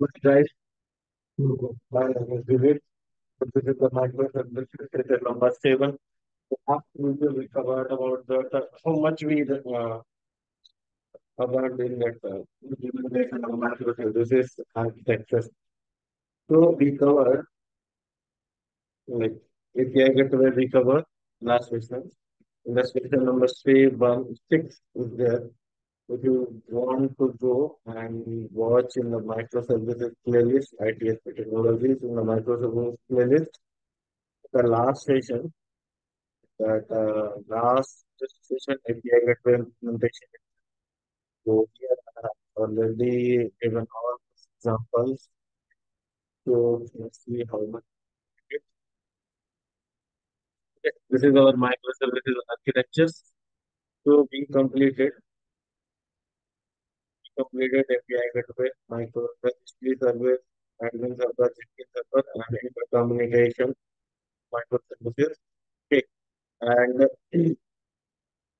must drive to it. So this is the microservices at the number 7. We covered about the, how much we covered in that implementation of microservices architectures. So we covered like API Gateway we covered last session. In the session number 316 is there. If you want to go and watch in the microservices playlist, ITSP technologies in the microservices playlist, the last session, that last session API Gateway implementation. So here I have already given all examples. So let's see how much. Okay. This is our microservices architectures. So we completed API Gateway, microservices service, admin server, Zipkin server, and intercommunication microservices. Okay. And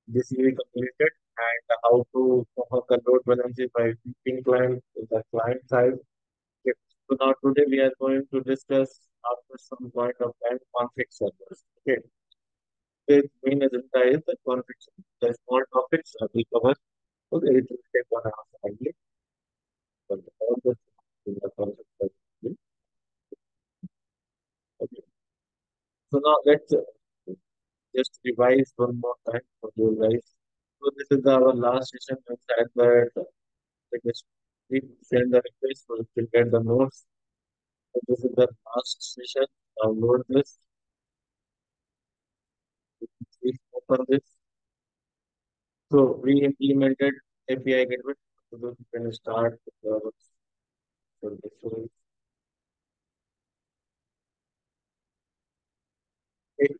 this will be completed, and how to conquer load balancing by ping client to the client side. Okay. So now today we are going to discuss after some point of time config servers. Okay. This main agenda is the config servers. The small topics I will cover. Okay, it will take 1 hour only. But all this is the concept of it. Okay. So now let's just revise one more time for you guys. So this is our last session inside that we send the request so we can get the notes. So this is the last session. Download this. Please open this. So we implemented API Gateway. So we can start with the service. Okay.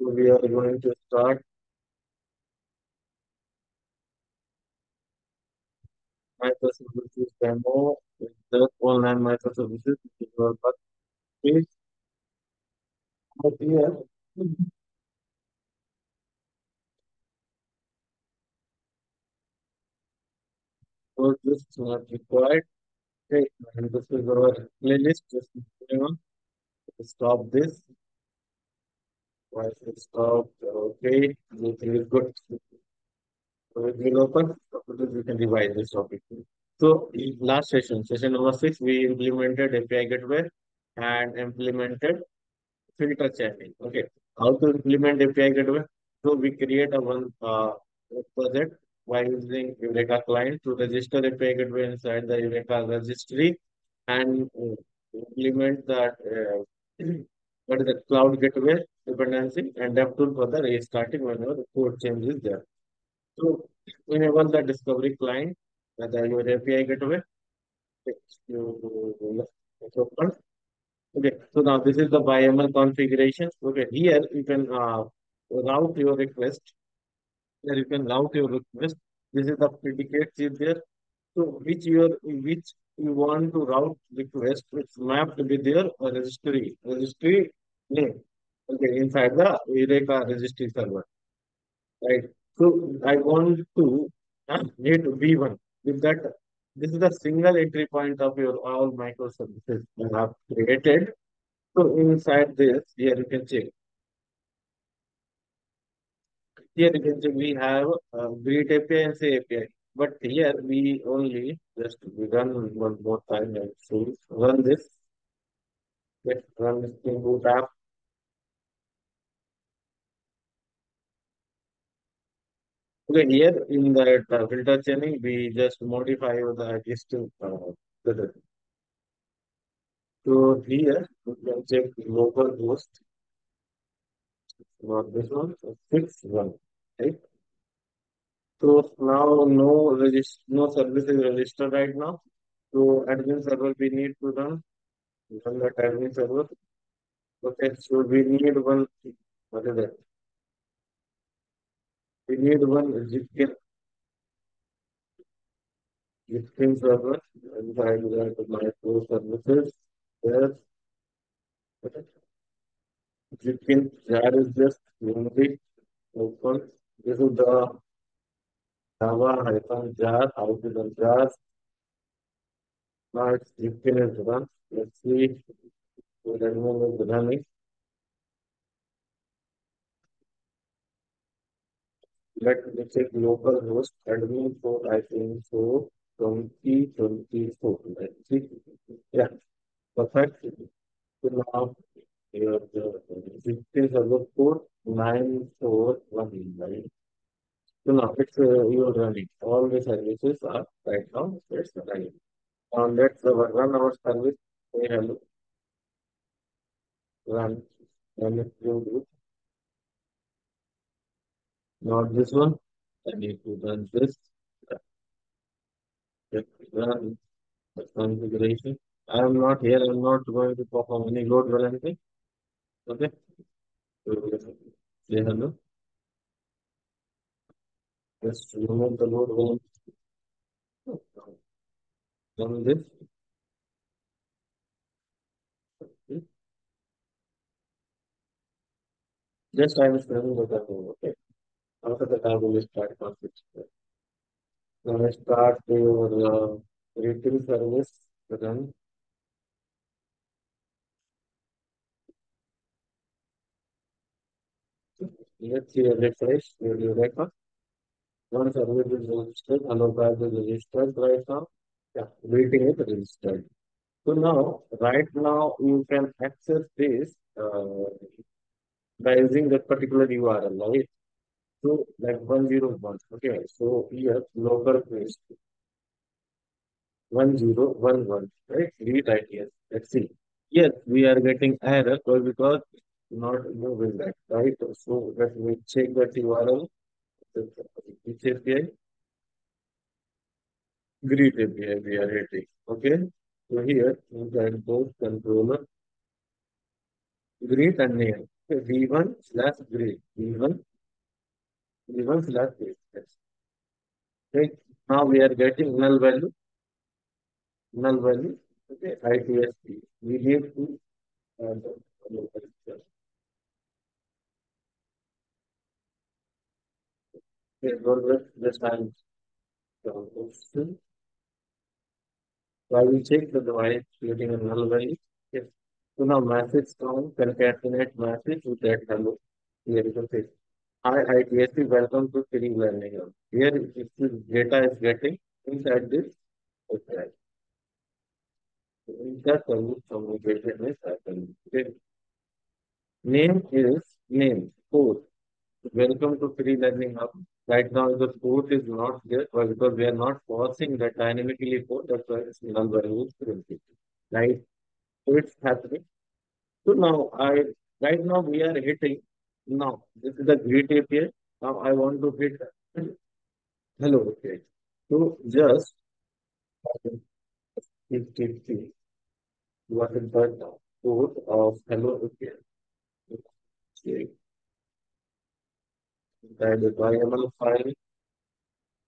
So we are going to start microservices demo with the online microservices, which is our first page. But here, so this is not required. Okay, and this is our playlist. Just stop this. Once it's stopped, okay, everything is good. So it will open. After we can divide this topic. So last session, session number 6, we implemented API Gateway and implemented filter chaining. Okay, how to implement API Gateway? So we create a one project by using Eureka client to register API Gateway inside the Eureka registry and implement that what is the Cloud Gateway dependency and DevTool for the restarting whenever the code change is there. So enable the discovery client that your API Gateway. Okay, so now this is the YAML configuration. Okay, here you can route your request. There you can route your request. This is the predicates is there. So which you want to route request, it's mapped with your registry name. Okay, inside the Eureka registry server. Right. So I want to hit V1 with that. This is the single entry point of your all microservices that I have created. So inside this, here you can check. Here you can see we have greet API and say API, but here we only just run one more time and so run this. Let's run this Spring Boot app. Okay, here in that filter chaining, we just modify the existing filter. So here we can check local host. Not this one, so 6.1, right? So now no service is registered right now. So admin server we need to run that admin server. Okay, so we need one, what is that? We need one Zipkin server inside that microservices. Yes. Okay. Zipkin jar is just unique open. This is the Java hyphen jar, how to run jars. Now it's Zipkin is run. Let's see if anyone is running. Let me check local host admin for I think for 2024. Let's see. Yeah, perfect. So now your Zipkin server code 9419. So now it's you are running. All the services are right now. It's running. Now let's run our service. Say hello. Run. And if you do. Not this one. I need to run this. Run the configuration. I am not here. I am not going to perform any load balancing. Okay. Say hello. Just remove the load balancing. Run this. Okay. Just I am running the server. Okay. After that, I will start config server. Now I start your retrieve service run. Let's see a refresh your Eureka. One service is registered, another branch is registered right now. Yeah, waiting is registered. So now, right now, you can access this by using that particular URL, right? So like 101. Okay, so here local place 1011. Right? Read right here. Let's see. Yes, we are getting error because not moving that, right? So let me check that URL. Which API? Greet API we are hitting. Okay. So here you can go controller. Greet and name. Okay, V1/greet. V1/greet. Right. Now we are getting null value. Null value. Okay. ITSP. We need to this time. So I will check the device creating a null value. Yes. So now message from concatenate message with that hello. Here you can say. Hi, ITSP, welcome to Spring Learning. Here, if this data is getting inside this, okay. So insert service communication is happening. Okay. Name is name, course. Welcome to Spring Learning Hub. Right now, the course is not there because we are not forcing that dynamically code. That's why it's null variable printed. Right? So it's happening. So now, right now we are hitting. Now, this is the greet API. Now, I want to hit hello. Okay. So, just HTTP. You are in the now. Code of hello. Okay. Okay. That is YAML file.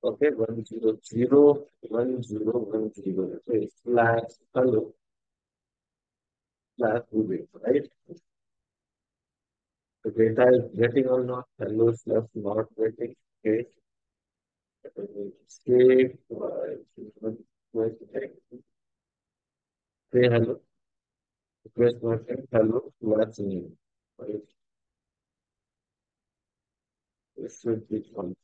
Okay. 1001010. Okay. /hello/Ruby. Right. The data is getting or not, hello stuff not getting, okay. Save, say hello, request message, hello, what's name, right? This should be something.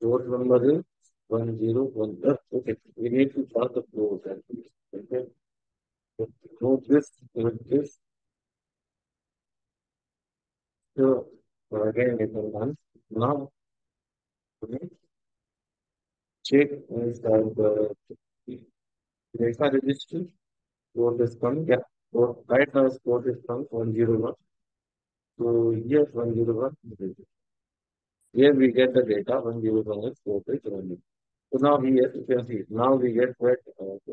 Source number is 101. Okay, we need to start the flows at least. Okay, note this with this. So again, it will run now. Okay, check inside the data register. Port is coming. Yeah, right now is port is from 101. So yes, 101. Here we get the data 101 is port is running. So now here you can see, now we get that 101 to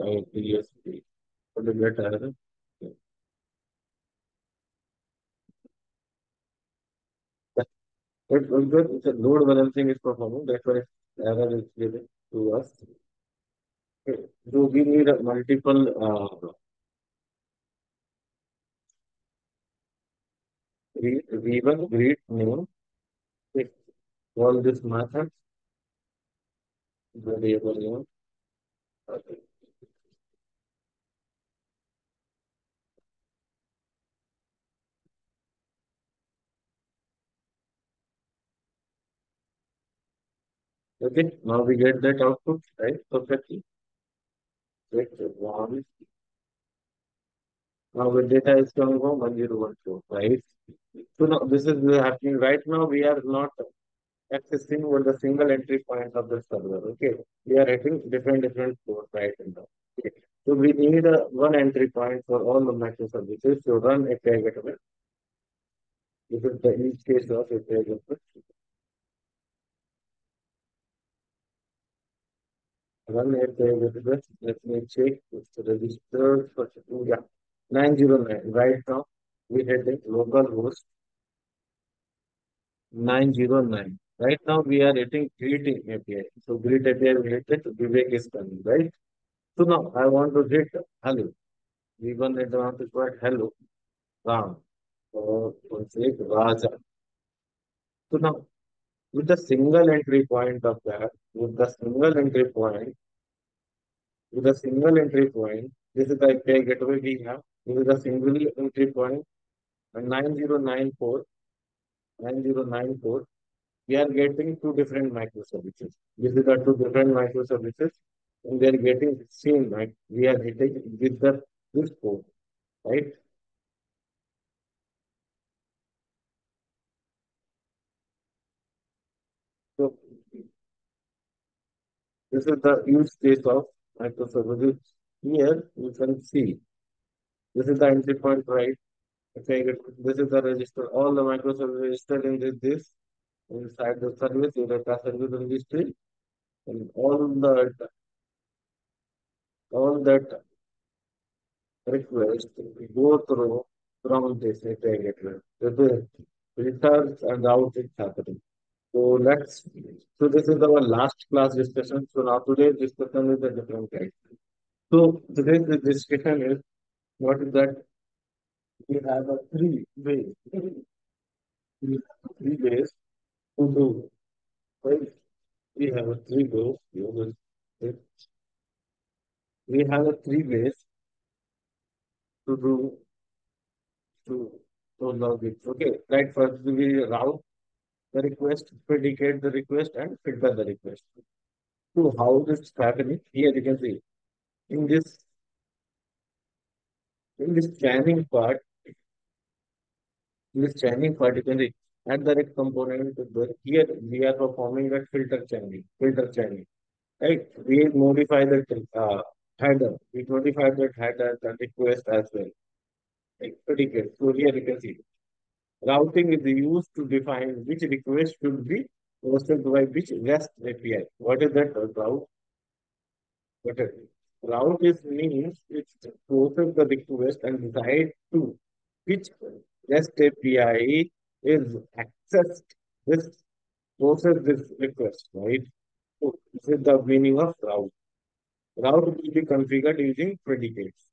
ITSP. So we get error. It's a load balancing is performing, that's why error is given to us. Okay. So we need multiple we will read new. If all this method variable name. Okay. Okay, now we get that output, right? Perfectly. One. Now the data is coming from 1012, right? So now this is happening right now. We are not accessing with the single entry point of the server. Okay, we are hitting different flows right now. Okay. So we need a one entry point for all the microservices to run API Gateway. This is the each case of API Gateway. Run API Gateway. Let me check. It's registered for 909. Right now, we had the local host 909. Right now, we are hitting greeting API. So, greet API related to Vivek is coming, right? So, now I want to hit hello. We want to advantage word hello. Ram. Or say Raja. So, now with the single entry point of that, with the single entry point, this is the API Gateway we have. This is the single entry point, and 9094, we are getting two different microservices. This is the two different microservices, and they are getting the same, right? We are hitting with this code, right? So this is the use case of microservices. Here you can see this is the entry point, right? Okay, this is the register. All the microservices registered in this inside the service, Eureka service registry, and all that request we go through from this API Gateway. The filters and out it's happening. So this is our last class discussion. So now today's discussion is a different type. So today's discussion is what is that we have a three ways to do. Right? We have a three goals. We have a three ways to do to log it. Okay, right. First we route the request, predicate the request, and filter the request. So how this is happening? Here you can see in this scanning part, you can see at the right component. Here we are performing that filter chaining. Right? We modify the header. We modify that header, the request as well. Right? Predicate. So here you can see. Routing is used to define which request should be hosted by which REST API. What is that route? What is it? Route means it's to process the request and decide to which REST API is accessed. This request, right? So this is the meaning of route. Route will be configured using predicates.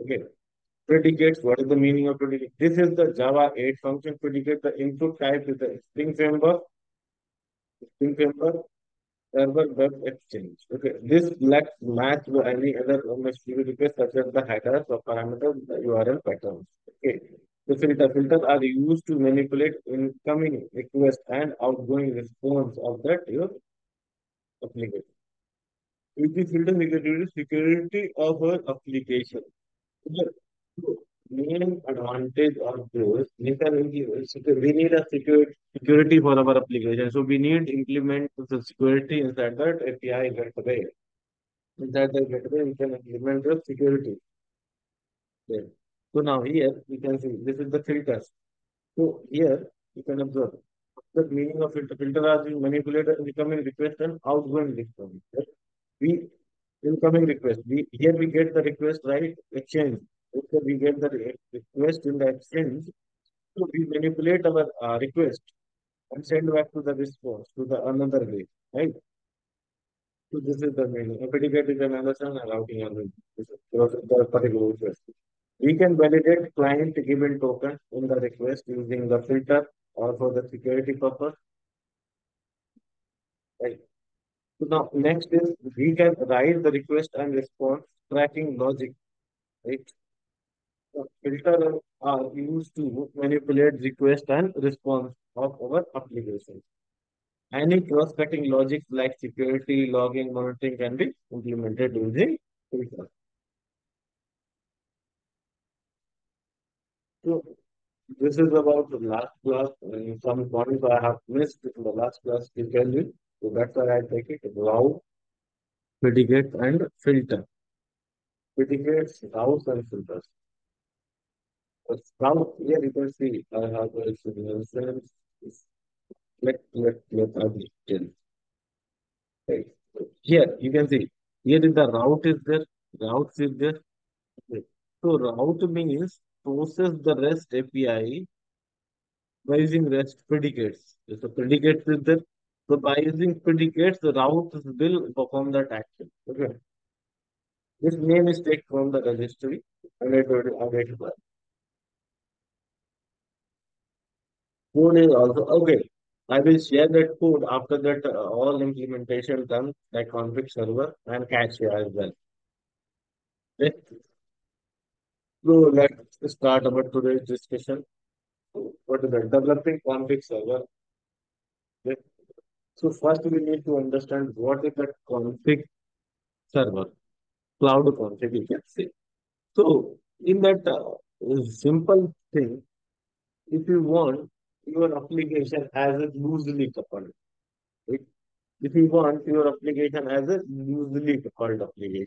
Okay. Predicates, what is the meaning of predicate? This is the Java 8 function predicate. The input type is the Spring framework, server web exchange. Okay, this lacks match with any other MSQL request such as the headers or parameters, the URL patterns. Okay, the filters are used to manipulate incoming request and outgoing response of that your application. With the filter, we can do the security of our application. Okay. Main advantage of those, we need a security for our application. So we need to implement the security inside that API Gateway. Inside the gateway, we can implement the security. Okay. So now here you can see this is the filters. So here you can observe the meaning of filter. Filter are being manipulated incoming request and outgoing response. Okay. We incoming request. Here we get the request, right? Exchange. Okay, we get the request in the exchange. So we manipulate our request and send back to the response to the another way, right? So this is the meaning. A predicate is an understanding and routing algorithm. This is the particular request. We can validate client given token in the request using the filter or for the security purpose. Right. So now next is we can write the request and response tracking logic. Right. So filters are used to manipulate request and response of our application. Any cross-cutting logic like security, logging, monitoring can be implemented using filters. So this is about the last class. Some points I have missed in the last class to tell you. So that's why I take it. Route, predicates, and filter. Predicates, routes, and filters. But route, here you can see I have a suggestion. Right. Here you can see here is the route is there, routes is there. Okay. So route means process the REST API by using REST predicates. So predicates is there. So by using predicates, the routes will perform that action. Okay. This name is taken from the registry and it will identify. Code is also okay. I will share that code after that all implementation done like config server and cache as well. Okay. So let's start about today's discussion. So what is that? Developing config server. Okay. So first we need to understand what is that config server, cloud config you can say. So in that simple thing, if you want your application as a loosely coupled. Right? If you want your application as a loosely coupled application,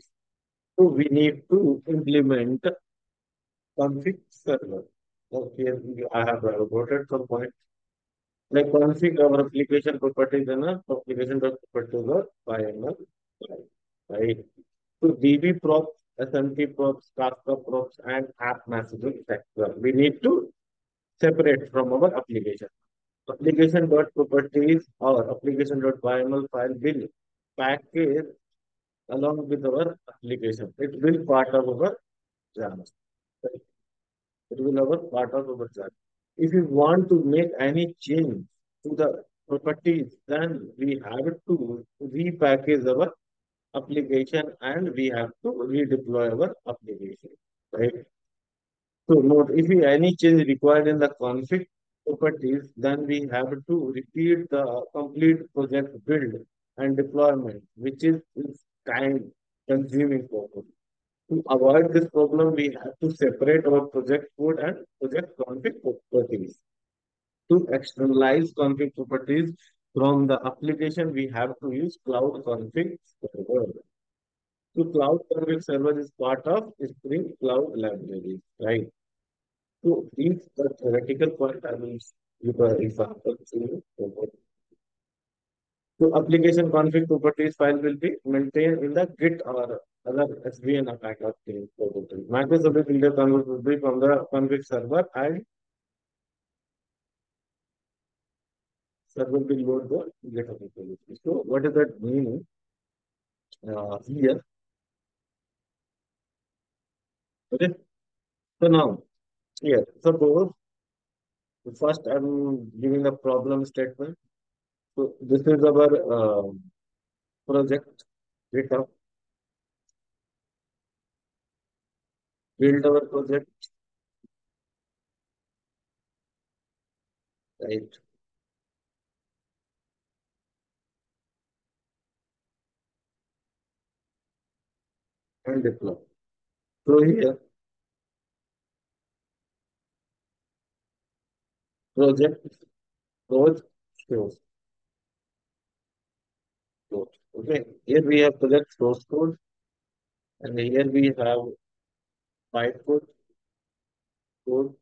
so we need to implement config server. Okay, I have reported some point. Like config our application properties and application.properties or YAML. Right. So DB props, SMTP props, Kafka props, and app messaging sector. We need to separate from our application. Application.properties or application.yml file will package along with our application. It will part of our YAML. Right. It will have a part of our YAML. If you want to make any change to the properties, then we have to repackage our application and we have to redeploy our application. Right. So note, if any change required in the config properties, then we have to repeat the complete project build and deployment, which is time-consuming problem. To avoid this problem, we have to separate our project code and project config properties. To externalize config properties from the application, we have to use Cloud Config Server. So Cloud Config Server is part of Spring Cloud Library, right? So these are theoretical point. I will give an example to you. So application config properties file will be maintained in the Git or other SVN attack of team. Microservice leader config will be from the config server and server will load the GitHub repository. So what does that mean here? Okay. So now here, suppose first I'm giving the problem statement. So this is our project GitHub. Build our project. Right. And deploy. So here. Project shows shows. Okay, here we have project source code, and here we have bytecode code,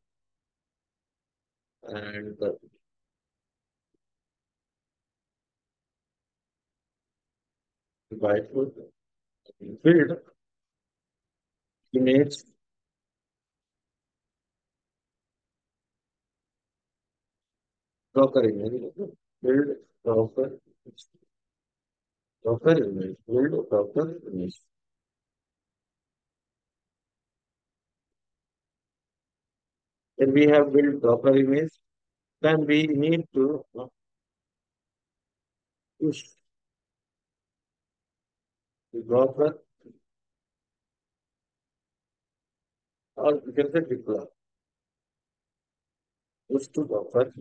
and the bytecode build image. Docker image, build Docker, Docker image, build Docker image. Then we have built Docker image. Then we need to push the Docker, or you can say deploy. Push to Docker.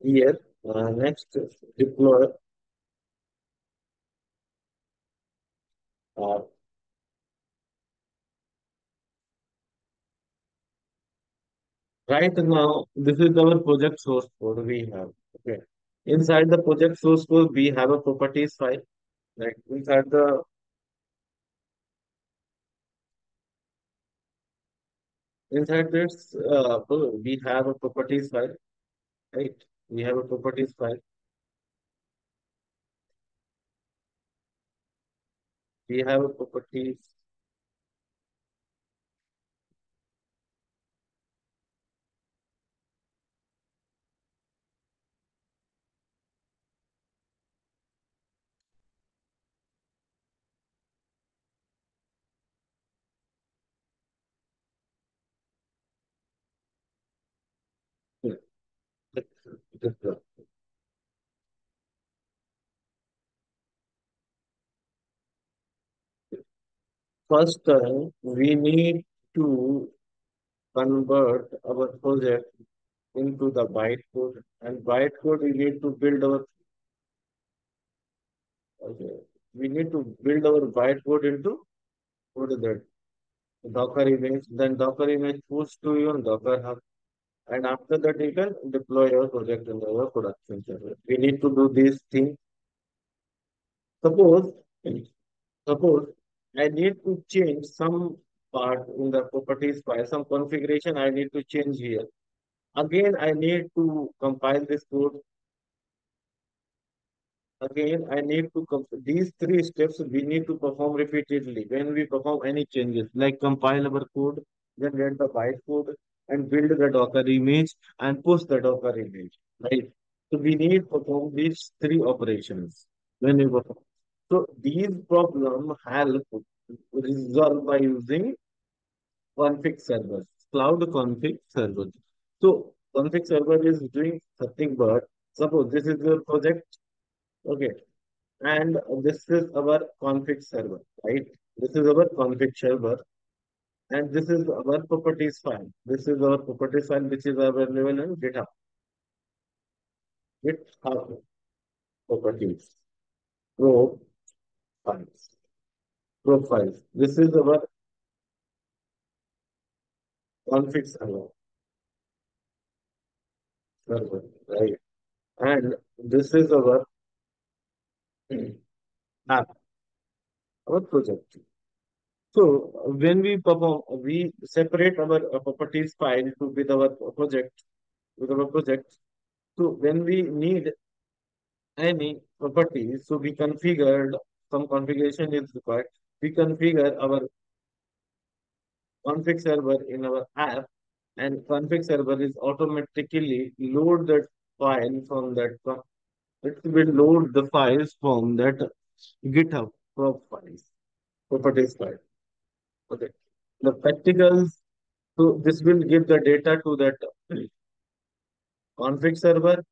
Here, next deploy. Right now, this is our project source code we have. Okay. Inside the project source code, we have a properties file. Like inside the we have a properties file. Right. We have a properties file. We have a properties. First, we need to convert our project into the bytecode, and bytecode we need to build our bytecode into Docker image. Then Docker image push to your Docker hub. And after that, you can deploy your project in our production server. We need to do these things. Suppose I need to change some part in the properties file, some configuration I need to change here. Again, I need to compile this code. Again, I need to these three steps we need to perform repeatedly when we perform any changes, like compile our code, generate the bytecode, and build the Docker image and push the Docker image, right? So we need to perform these three operations when we perform. So these problems help resolve by using config servers, cloud config servers. So config server is doing something but suppose this is your project, okay, and this is our config server, right? This is our config server. And this is our properties file. This is our properties file, which is available in GitHub. GitHub properties, profiles. This is our config server, right? And this is our app, our project. So when we perform, we separate our properties file to with our project, So when we need any property, so we configured, some configuration is required. We configure our config server in our app, and config server is automatically load that file from that. It will load the files from that GitHub properties file. Okay, the practicals, so this will give the data to that config server.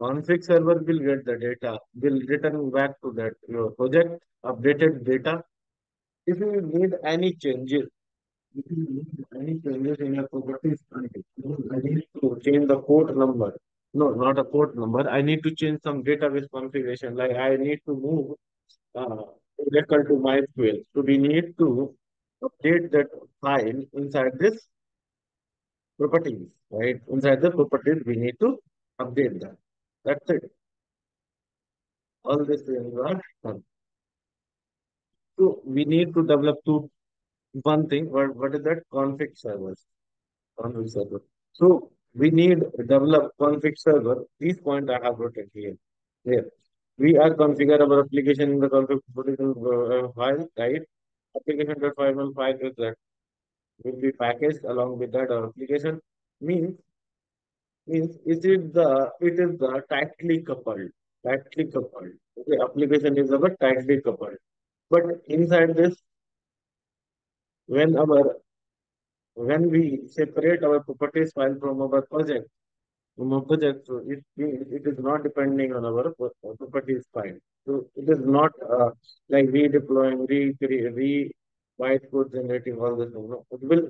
Config server will get the data, will return back to that project, updated data. If you need any changes, in your properties, I need to change the port number. No, not a port number. I need to change some database configuration. Like I need to move Oracle to MySQL. So we need to update that file inside this properties, right? Inside the properties, we need to update that. That's it. All these things are done. So we need to develop one thing. What is that? Config servers. Config server. So we need to develop config server. These points I have written here. We are configure our application in the config file, right? Application.yml file is that will be packaged along with that application means it is the tightly coupled. Okay, application is our tightly coupled. But inside this, when our when we separate our properties file from our project, so it is not depending on our properties file. So it is not like redeploying, white code generating, all this. No, it will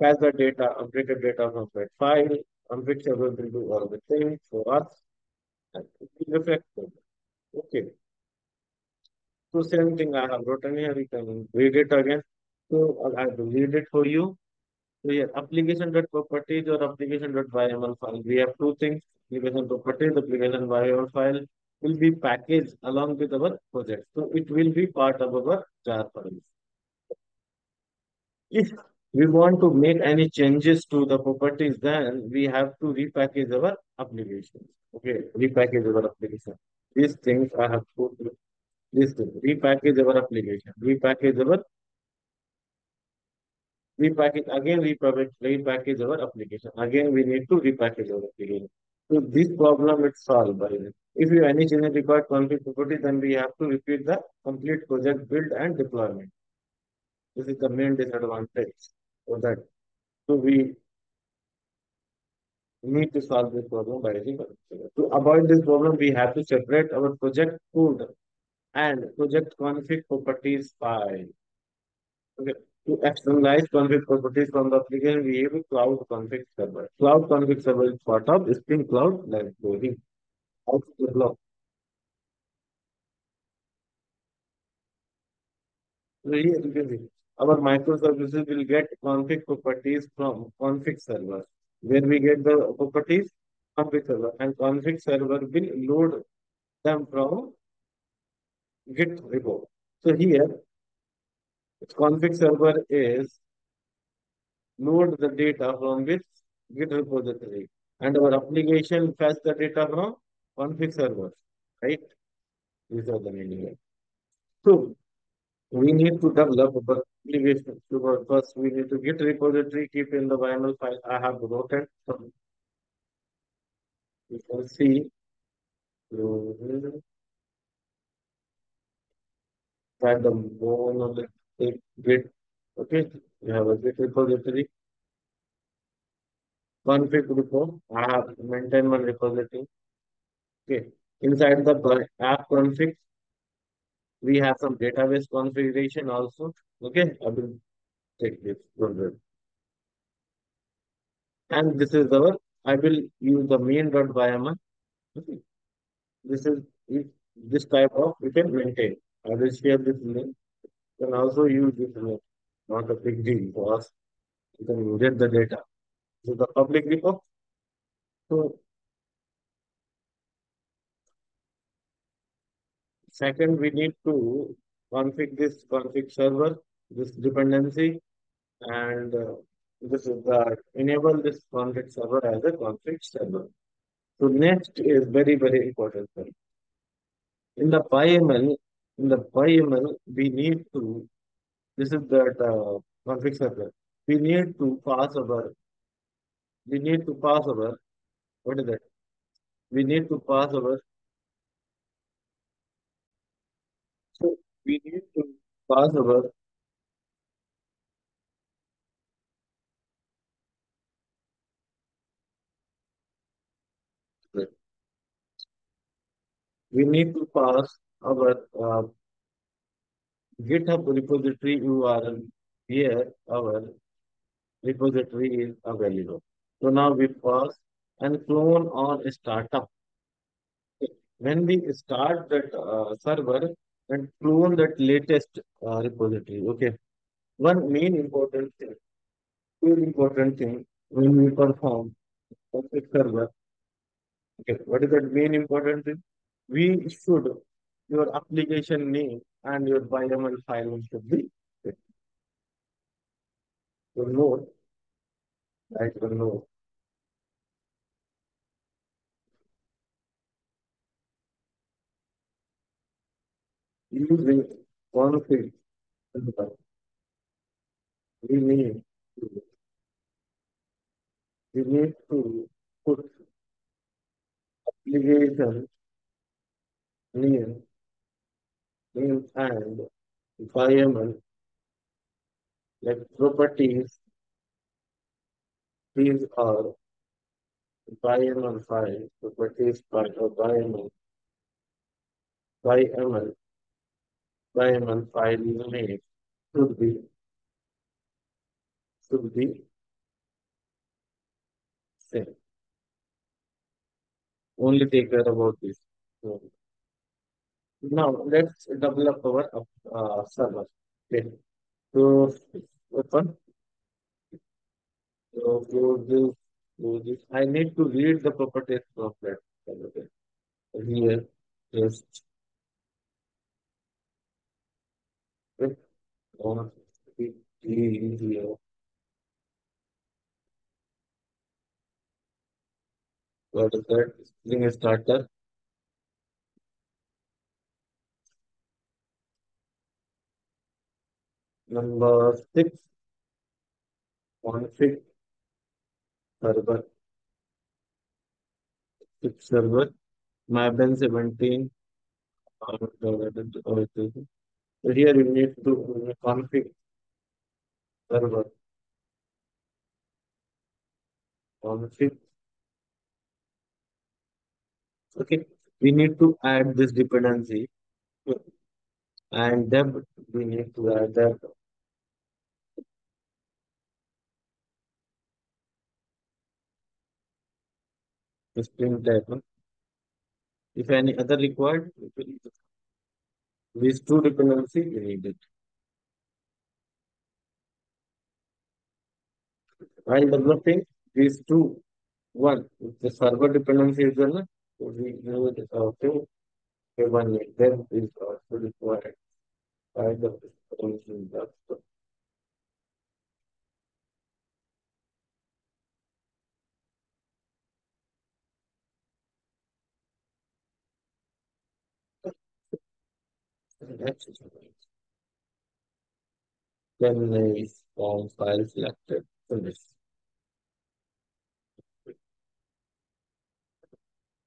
pass the data, updated data from that file, on which server will do all the things for us, and it will affect them. Okay. So same thing I have written here, you can read it again. So I will read it for you. So here, application.properties or application.yml file. We have two things, application properties, application.yml file will be packaged along with our project. So it will be part of our jar files. If we want to make any changes to the properties, then we have to repackage our applications. Okay, repackage our application. These things I have put. This thing, repackage our application, repackage our application. Again, we need to repackage our application. So this problem is solved by this. If you any change required config property, then we have to repeat the complete project build and deployment. This is the main disadvantage for that. So we need to solve this problem by using config. To avoid this problem, we have to separate our project code and project config properties file. Okay. To externalize config properties from the application, we have a Cloud Config Server. Cloud Config Server is part of Spring Cloud library. Out of the block. So here you can see our microservices will get config properties from config server, where we get the properties config server, and config server will load them from Git repo. So here, config server is load the data from this Git repository, and our application fetch the data from config server, right? These are the main here. So we need to develop our application. First, we need to Git repository, keep in the YAML file. I have written some. You can see. At the bone of the grid. Okay, we have a Git repository. Config repo. I have maintained one repository. Okay, inside the app config, we have some database configuration also. Okay, I will take this. And this is our. I will use the main.yml. Okay, this is this type of you can maintain. I will share this link. You can also use this link. Not a big deal for us. You can get the data. This is the public repo. So, second, we need to config this config server, this dependency, and this is the enable this config server as a config server. So, next is very, very important. In the YAML, we need to, this is that config server, we need to pass over our GitHub repository URL here. Our repository is available. So now we pass and clone or startup. When we start that server, and clone that latest repository. Okay, one main important thing, when we perform config server. Okay, what is that main important thing? We should your application name and your YAML file should be set. So note, right? So note. Using config, we need to put application name and YAML, like properties These are YAML files, the properties part of YAML. YAML file username should be same. Only take care about this. Now let's develop our server. Okay. So open. So close this. I need to read the properties of that server. Here just here. What is that? Spring starter. Number 6. Config server. 6 server. Maven 17. Here you need to config server. Config. Okay, we need to add this dependency and then we need to add that the Spring type. If any other required, these two dependencies we need it. While developing these two, one if the server dependency is there, we know it is also one of them is also required by the solution. Then there is form file selected for this.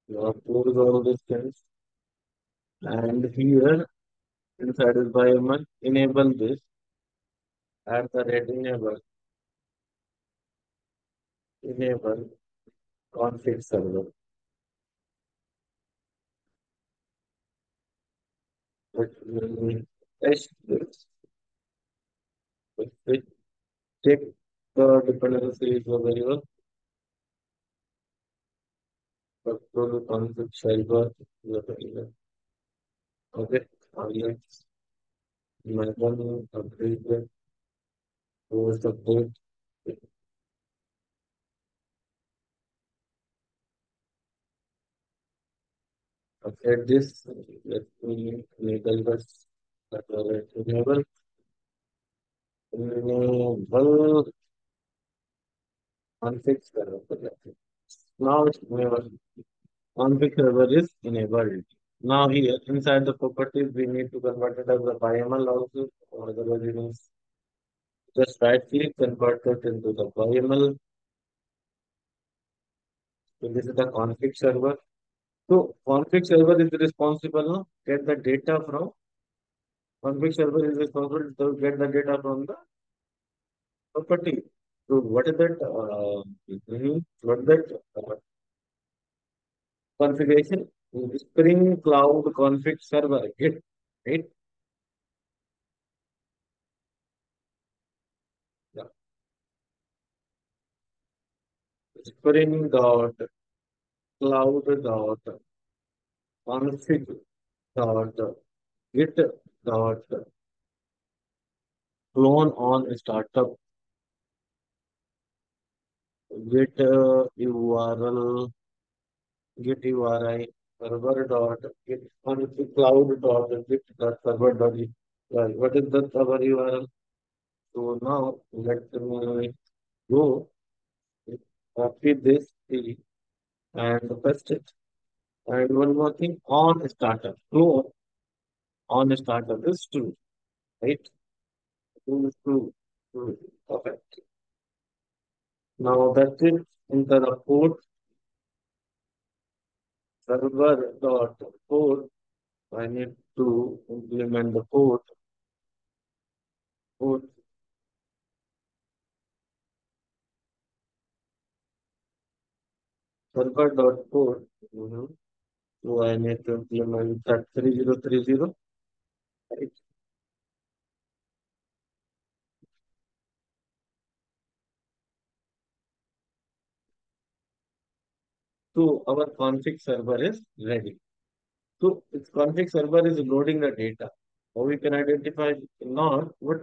You are close all these things, and here inside is YAML. Enable this at the rate enable config server. But we test this. We check the dependencies available. Control config server. Okay, my one update was the code. After this, let me enable this. Enable config server. Now it's enabled. Config server is enabled. Now here inside the properties we need to convert it as a YAML also, or otherwise it is just right click convert it into the YAML. So this is the config server. So config server is responsible to get the data from the property. So what is that? What is that configuration? Spring Cloud Config Server Git, right? Yeah. Spring.cloud.config.git.clone on startup. Git URI server.git config cloud.git.server.git. What is the server URL? So now let me go, copy this thing and paste it. And one more thing, on startup, clone on startup is true, right? True. Perfect. Now that's it. Enter the port server.port. I need to implement the port server.port. So I need to implement that 3030. Right. So our config server is ready. So its config server is loading the data. How we can identify not, but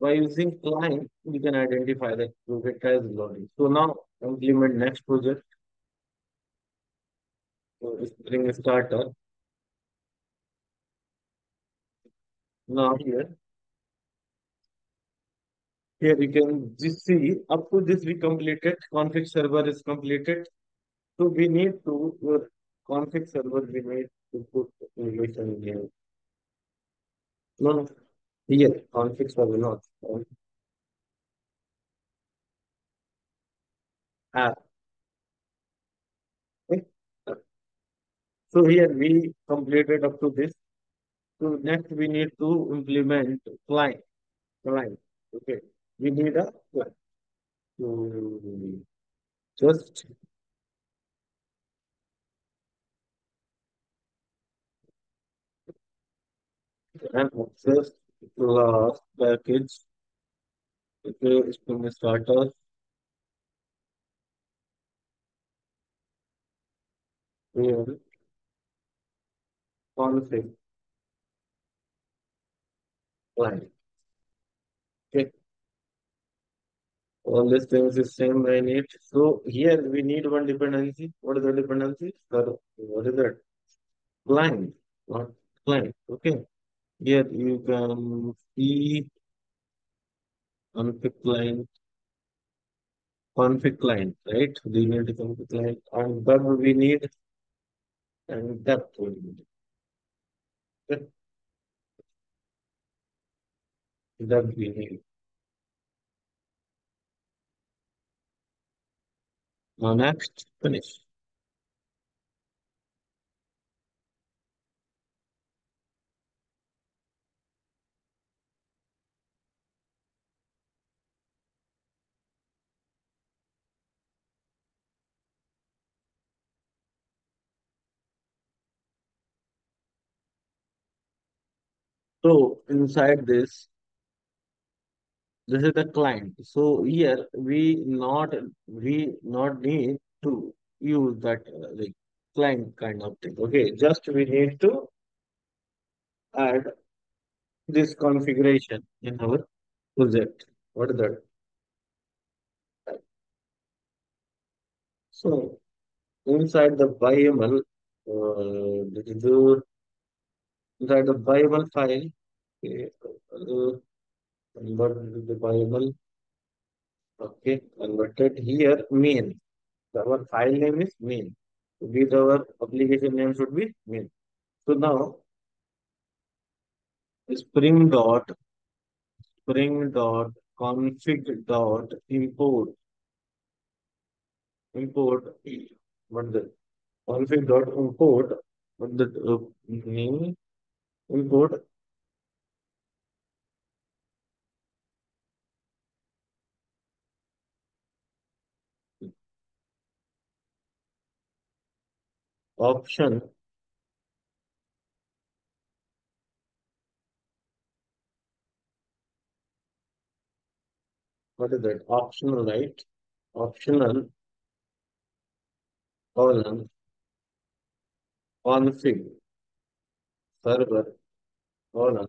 by using client, we can identify that project as loading. So now implement next project. So Spring starter. Now here you can just see up to this we completed, config server is completed. So we need to config server we need to put relation here. No, here config server not app. Okay. So here we completed up to this. So next we need to implement client. Okay. We need a client. So just and access class package. Okay, it's from the starter. Here, config client. Okay, all these things is same. I need so here we need one dependency. What is the dependency? Sir, what is that? Client, not client. Okay. Here you can see config client, right? We need to config client and depth we need and depth we need. Okay. Depth we need. Now next, finish. So inside this, this is the client. So here we not need to use that like client kind of thing. Okay, just we need to add this configuration in our project. What is that? So inside the YAML, inside the YAML file, okay, convert the YAML, okay, converted here main. Our file name is main. With our application name should be main. So now spring dot config dot import what is it? Config dot import what the name. Import option what is that? Optional, right? Optional column config server colon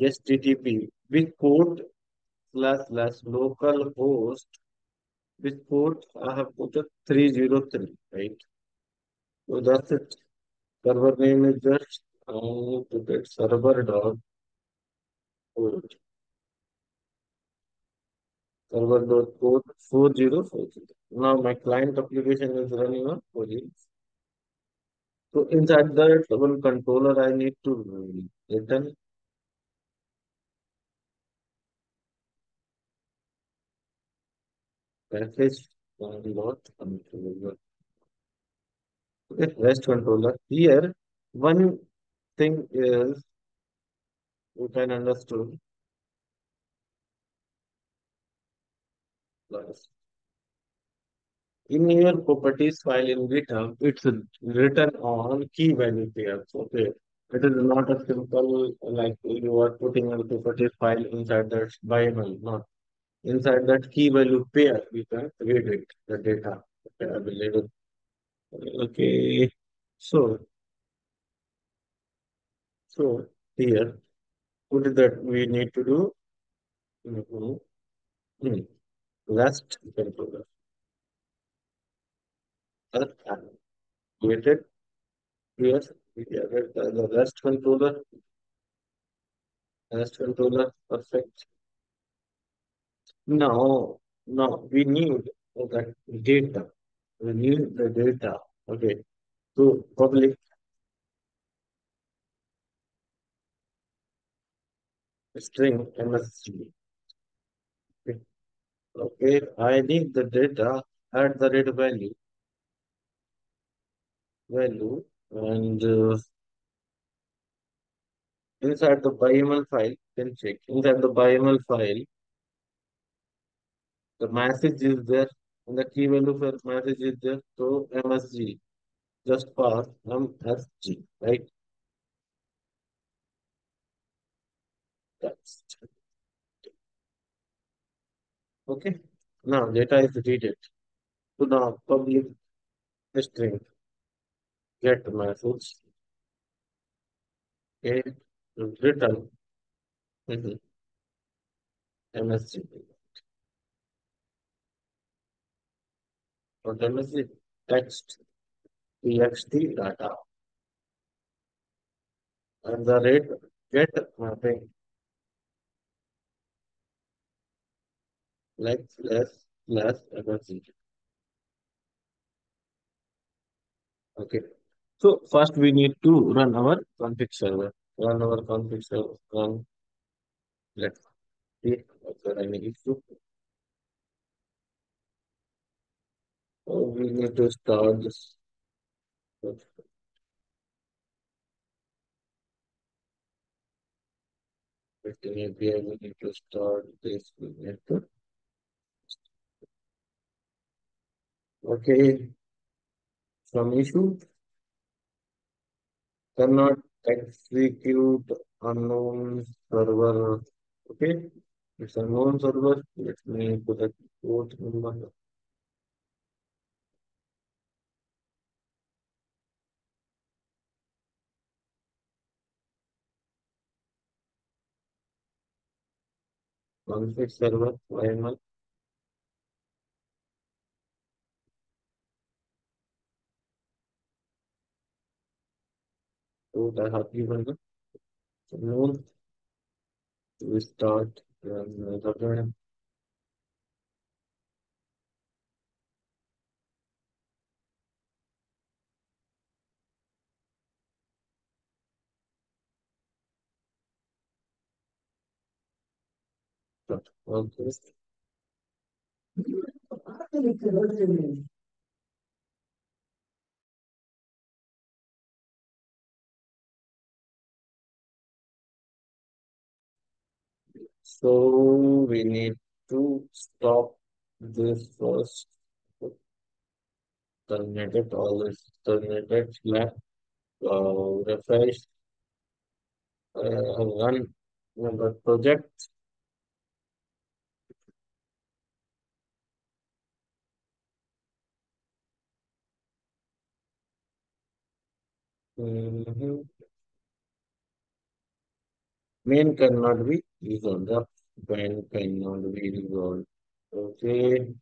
HTTP with port / local host with port I have put a 303, right? So that's it. Server name is just to get server.port 4040. Now my client application is running on 40. So inside that one controller I need to return package not controller. Okay, REST controller. Here one thing is you can understand in your properties file in GitHub, it's written on key value pairs. Okay. It is not a simple, like you are putting your properties file inside that YAML, not inside that key value pair. We can read it, the data. Okay, I believe it. Okay. So here, what is that we need to do? REST controller. Created here. We added the REST controller. REST controller, perfect. Now we need that data. We need the data. Okay. So public. String MSC. Okay. Okay, I need the data at the rate value, and inside the YAML file, then check inside the YAML file. The message is there, and the key value for message is there. So MSG, just pass MSG, right? Okay, now data is readed. So now public string get message. Okay, return MSG. What MSG? Text txt data at the rate get mapping. Like //MSG. Okay. So first we need to run our config server. Let's see if there is any issue. Oh, we need to start this. Maybe I will need to start this network. Okay, some issue cannot execute unknown server. Okay, it's unknown server. Let me put the port number. Config server YAML. I have given the known. We start the okay. So we need to stop this first. Terminated all this. Terminated left. Refresh. Run number project. Main cannot be resolved. The main cannot be resolved. Okay.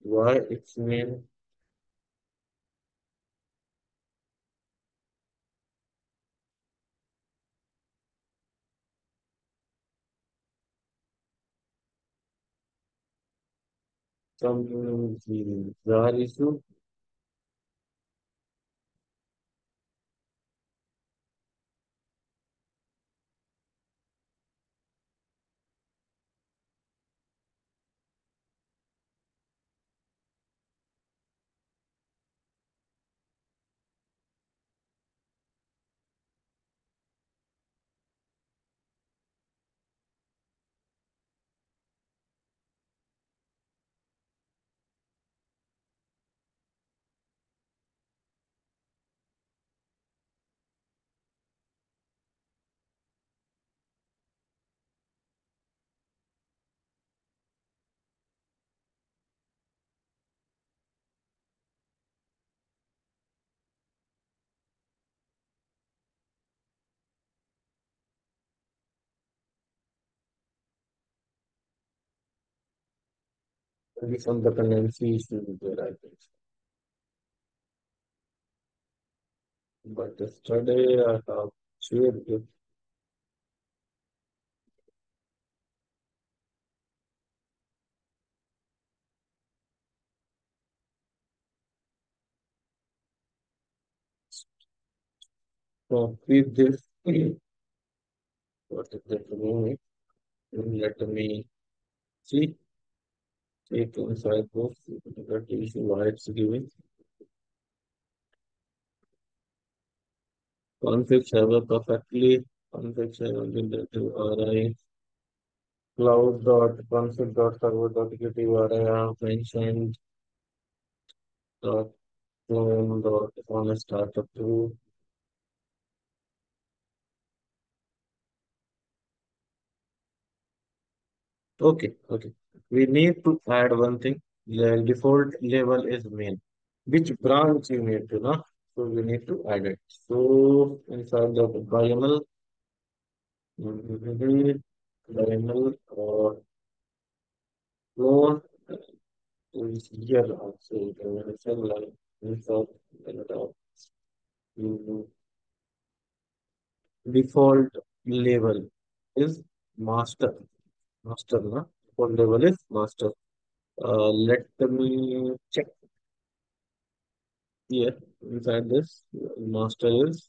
Why it's main? Some bizarre issue. Maybe some dependency issues there, I think. But yesterday I have shared it. So with this, what is that doing? Let me see. Take inside box, that issue why it's giving. Config server perfectly. Config server will do RI. Cloud.config.server.get.ri. I have mentioned dot clone dot on startup to. Okay. We need to add one thing. The default level is main. Which branch you need to know? So we need to add it. So inside the YAML or clone is here also. You can mention like insert default level is master. Master, na? Default level is master. Let me check here inside this. Master is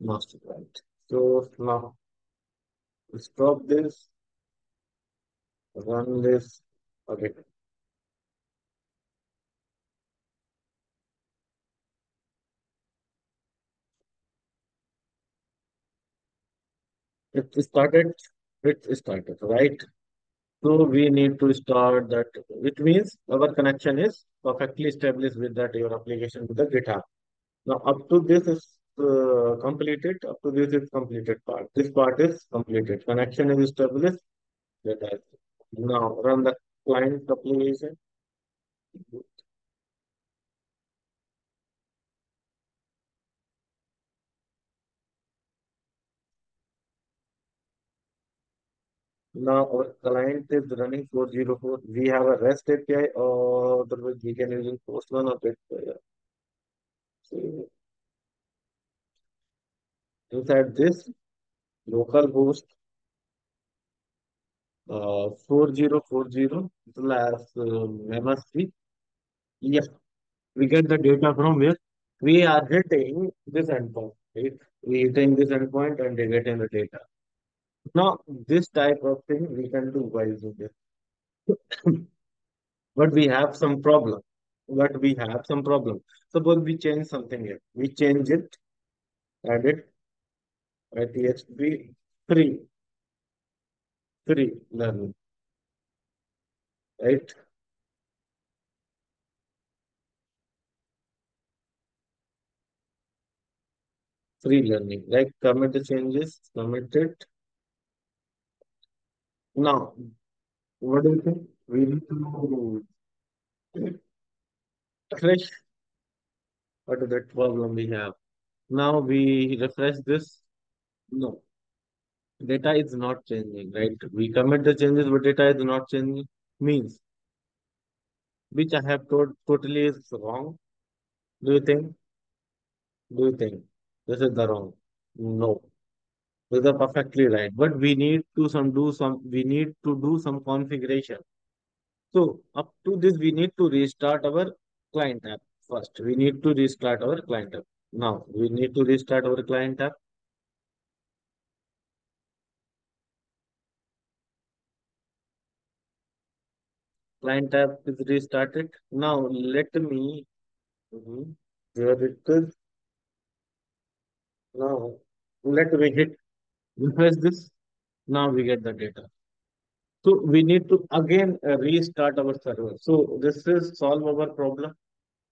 master, right? So now stop this, run this. Okay. It started, right? So we need to start that. It means our connection is perfectly established with that your application with the GitHub. Now up to this is completed. Up to this is completed part. This part is completed. Connection is established. Now run the client application. Now our client is running 404. We have a REST API, or otherwise we can use post one of it. So inside this local host 4040 / MSP. Yeah, we get the data from where we are hitting this endpoint. Right? We hitting this endpoint and getting the data. Now, this type of thing we can do by using it. But we have some problem. Suppose we change something here. We change it, add it, ITSP 3 learning, right? Free learning, like commit the changes, commit it. Now, what do you think? We need to refresh. What is the problem we have? Now we refresh this. No, data is not changing, right? We commit the changes, but data is not changing. Means, which I have told totally is wrong. Do you think this is the wrong? No. These are perfectly right, but we need to do some configuration. So up to this, we need to restart our client app first. Now we need to restart our client app. Client app is restarted. Now let me where it is. Now let me hit. Refresh this. Now we get the data. So we need to again restart our server. So this is solve our problem.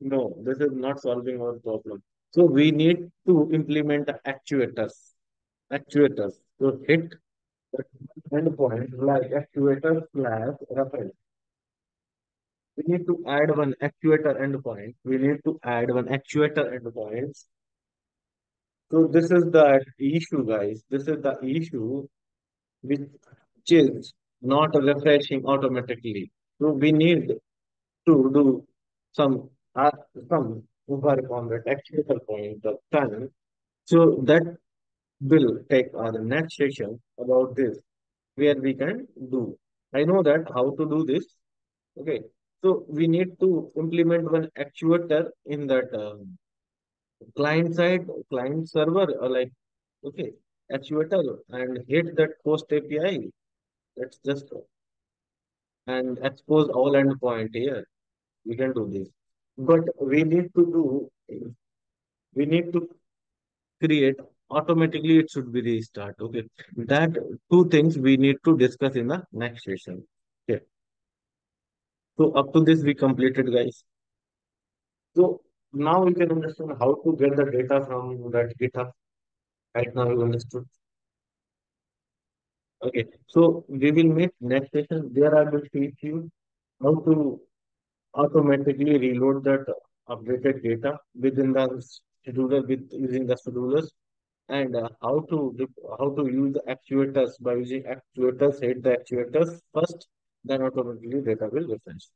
No, this is not solving our problem. So we need to implement actuators. So hit the endpoint like actuator / reference. We need to add one actuator endpoint. So this is the issue, guys. This is the issue which is not refreshing automatically. So we need to do some work on the actuator point of time. So that will take our next session about this, where we can do. I know that how to do this. Okay. So we need to implement one actuator in that client side, client server, like, okay, actuator, and hit that host API. Let's just and expose all endpoint here. We can do this, but we need to create automatically. It should be restart. Okay, that two things we need to discuss in the next session. Okay. So up to this we completed, guys. So now we can understand how to get the data from that GitHub. Right now we understood. Okay, so we will meet next session. There I will teach you how to automatically reload that updated data within the scheduler with using the schedulers, and how to use the actuators by using actuators. Hit the actuators first, then automatically data will refresh.